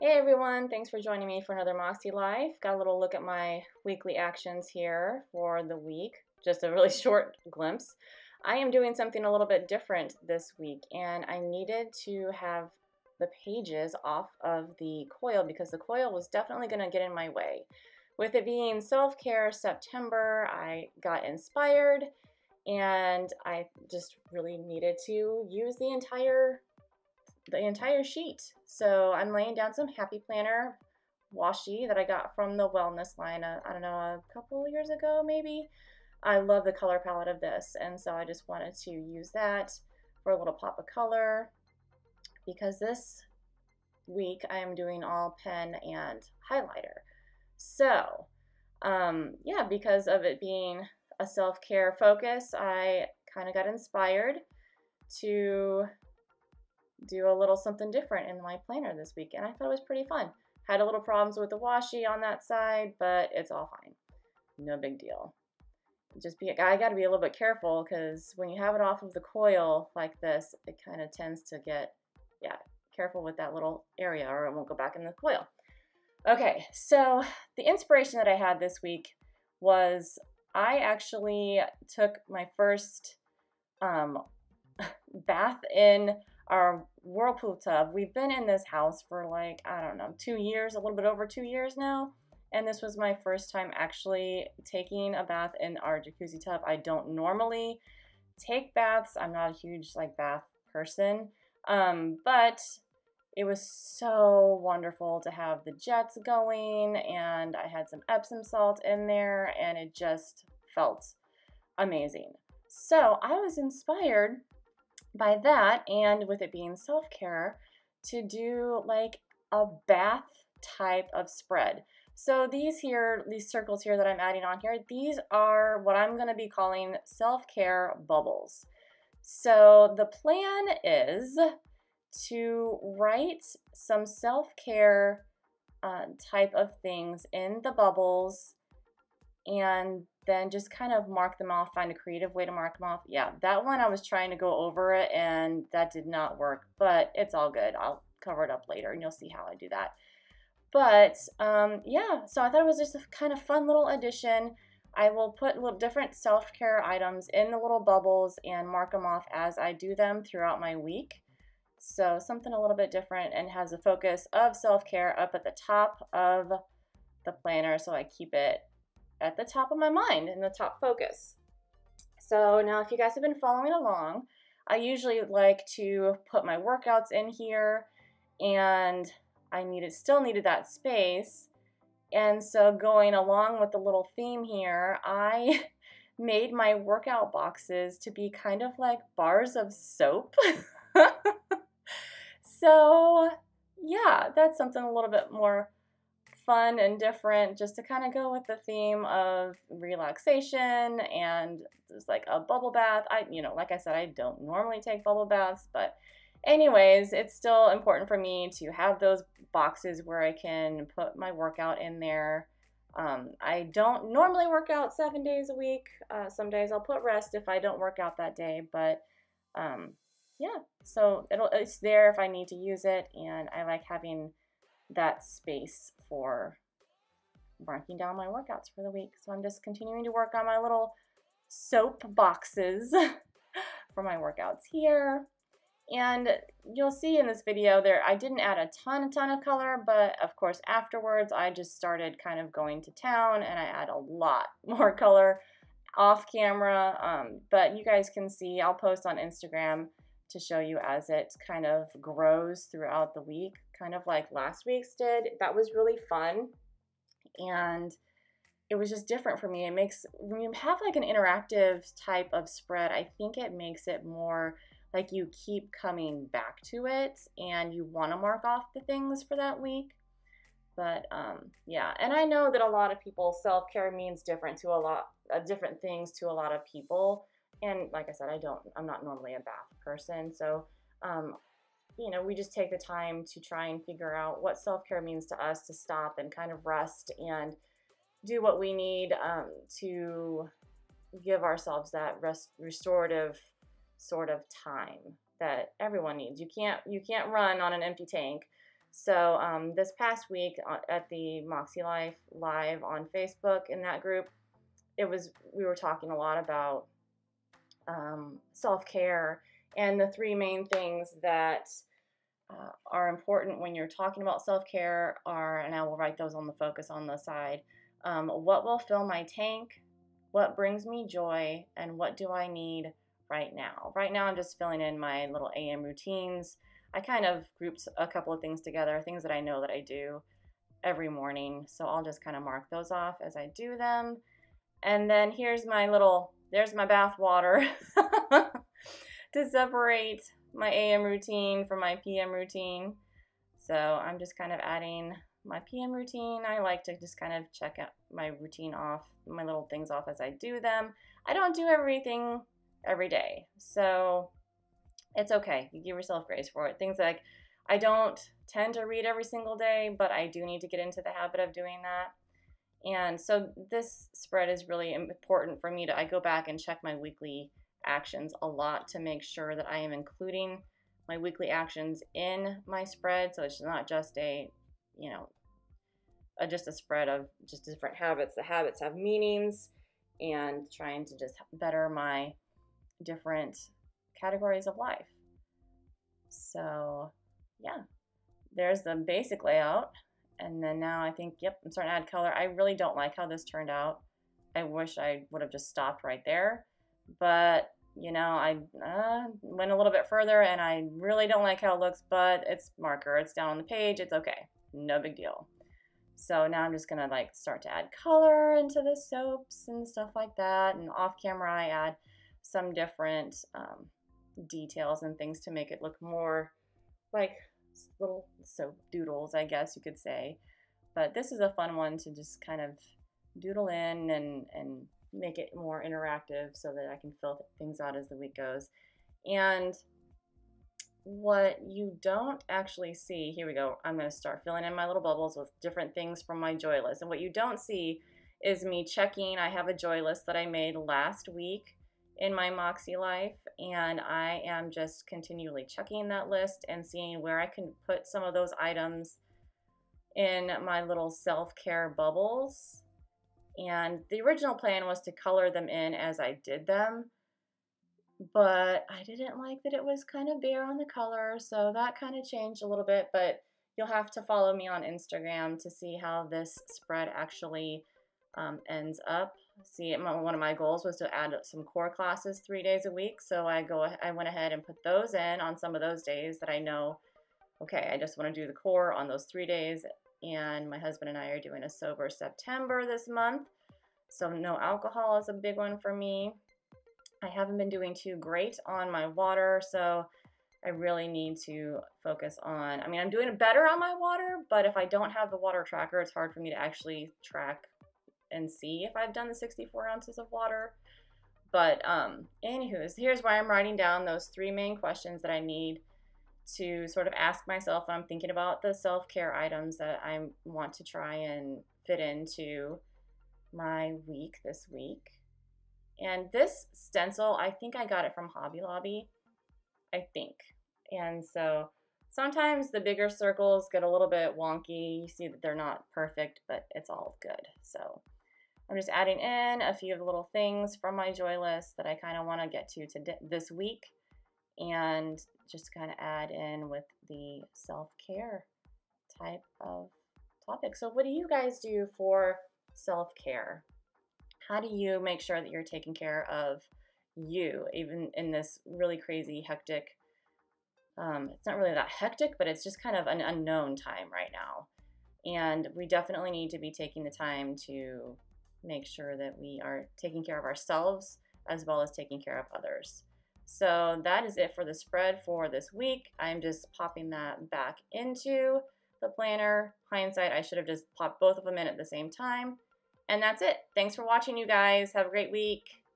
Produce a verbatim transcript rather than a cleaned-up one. Hey everyone, thanks for joining me for another Makselife. Got a little look at my weekly actions here for the week, just a really short glimpse. I am doing something a little bit different this week, and I needed to have the pages off of the coil because the coil was definitely going to get in my way. With it being self-care September, I got inspired and I just really needed to use the entire the entire sheet. So I'm laying down some Happy Planner washi that I got from the Wellness line, uh, I don't know, a couple years ago maybe. I love the color palette of this, and so I just wanted to use that for a little pop of color because this week I am doing all pen and highlighter. So um, yeah, because of it being a self-care focus, I kind of got inspired to do a little something different in my planner this week, and I thought it was pretty fun. Had a little problems with the washi on that side, but it's all fine. No big deal. Just be, I gotta be a little bit careful, because when you have it off of the coil like this, it kind of tends to get, yeah, careful with that little area or it won't go back in the coil. Okay, so the inspiration that I had this week was I actually took my first um, bath in our whirlpool tub. We've been in this house for like, I don't know, two years, a little bit over two years now. And this was my first time actually taking a bath in our jacuzzi tub. I don't normally take baths. I'm not a huge like bath person, um, but it was so wonderful to have the jets going, and I had some Epsom salt in there, and it just felt amazing. So I was inspired by that, and with it being self-care, to do like a bath type of spread. So these here, these circles here that I'm adding on here, these are what I'm going to be calling self-care bubbles. So the plan is to write some self-care uh, type of things in the bubbles, and then just kind of mark them off, find a creative way to mark them off. Yeah, that one I was trying to go over it and that did not work, but it's all good. I'll cover it up later and you'll see how I do that. But um, yeah, so I thought it was just a kind of fun little addition. I will put little different self-care items in the little bubbles and mark them off as I do them throughout my week. So something a little bit different, and has a focus of self-care up at the top of the planner, so I keep it at the top of my mind in the top focus. So now if you guys have been following along, I usually like to put my workouts in here, and I needed, still needed that space. And so going along with the little theme here, I made my workout boxes to be kind of like bars of soap. So yeah, that's something a little bit more fun and different, just to kind of go with the theme of relaxation and just like a bubble bath. I, you know, like I said, I don't normally take bubble baths, but anyways, it's still important for me to have those boxes where I can put my workout in there. Um, I don't normally work out seven days a week. Uh, some days I'll put rest if I don't work out that day, but um, yeah, so it'll, it's there if I need to use it, and I like having that space for marking down my workouts for the week. So I'm just continuing to work on my little soap boxes for my workouts here. And you'll see in this video there, I didn't add a ton, a ton of color, but of course afterwards I just started kind of going to town, and I add a lot more color off camera. Um, but you guys can see, I'll post on Instagram to show you as it kind of grows throughout the week, kind of like last week's did. That was really fun, and it was just different for me. It makes, when you have like an interactive type of spread, I think it makes it more like you keep coming back to it and you want to mark off the things for that week. But um, yeah, and I know that a lot of people, self-care means different to a lot of uh, different things to a lot of people. And like I said, I don't, I'm not normally a bath person. So, um, you know, we just take the time to try and figure out what self-care means to us, to stop and kind of rest and do what we need um, to give ourselves that rest, restorative sort of time that everyone needs. You can't, you can't run on an empty tank. So um, this past week at the Makselife live on Facebook in that group, it was we were talking a lot about um, self-care and the three main things that uh, are important when you're talking about self-care are, and I will write those on the focus on the side, um, what will fill my tank, what brings me joy, and what do I need right now. Right now I'm just filling in my little A M routines. I kind of grouped a couple of things together, things that I know that I do every morning. So I'll just kind of mark those off as I do them. And then here's my little, there's my bath water to separate my A M routine from my P M routine. So I'm just kind of adding my P M routine. I like to just kind of check out my routine off, my little things off as I do them. I don't do everything every day. So it's okay. You give yourself grace for it. Things like I don't tend to read every single day, but I do need to get into the habit of doing that. And so this spread is really important for me to, I go back and check my weekly actions a lot to make sure that I am including my weekly actions in my spread. So it's not just a, you know, a, just a spread of just different habits. The habits have meanings, and trying to just better my different categories of life. So yeah, there's the basic layout. And then now I think, yep, I'm starting to add color. I really don't like how this turned out. I wish I would have just stopped right there. But, you know, I uh, went a little bit further, and I really don't like how it looks, but it's marker. It's down on the page. It's okay. No big deal. So now I'm just going to, like, start to add color into the soaps and stuff like that. And off camera, I add some different um, details and things to make it look more like little soap doodles, I guess you could say. But this is a fun one to just kind of doodle in and, and make it more interactive so that I can fill things out as the week goes. And what you don't actually see, here we go, I'm going to start filling in my little bubbles with different things from my joy list. And what you don't see is me checking. I have a joy list that I made last week in my Makselife, and I am just continually checking that list and seeing where I can put some of those items in my little self-care bubbles. And the original plan was to color them in as I did them, but I didn't like that it was kind of bare on the color, so that kind of changed a little bit. But you'll have to follow me on Instagram to see how this spread actually um, ends up. See, one of my goals was to add some core classes three days a week, so I go, I went ahead and put those in on some of those days that I know, okay, I just want to do the core on those three days. And my husband and I are doing a sober September this month, so no alcohol is a big one for me. I haven't been doing too great on my water, so I really need to focus on, I mean, I'm doing better on my water, but if I don't have the water tracker, it's hard for me to actually track and see if I've done the sixty-four ounces of water. But um, anywho, here's why I'm writing down those three main questions that I need to sort of ask myself when I'm thinking about the self-care items that I want to try and fit into my week this week. And this stencil, I think I got it from Hobby Lobby, I think. And so sometimes the bigger circles get a little bit wonky. You see that they're not perfect, but it's all good. So I'm just adding in a few of the little things from my joy list that I kind of want to get to today, this week, and just kind of add in with the self-care type of topic. So what do you guys do for self-care? How do you make sure that you're taking care of you, even in this really crazy, hectic, um, it's not really that hectic, but it's just kind of an unknown time right now. And we definitely need to be taking the time to make sure that we are taking care of ourselves as well as taking care of others. So that is it for the spread for this week. I'm just popping that back into the planner. Hindsight, I should have just popped both of them in at the same time. And that's it. Thanks for watching, you guys. Have a great week.